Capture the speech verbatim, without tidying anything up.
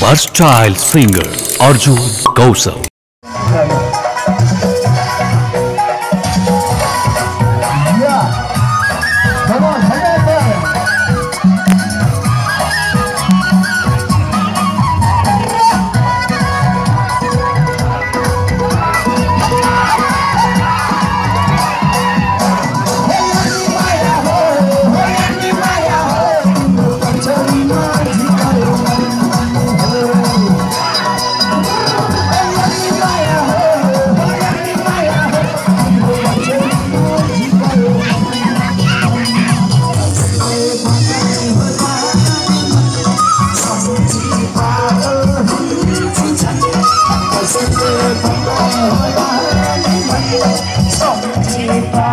versatile singer Arjun Kaushal. Stop.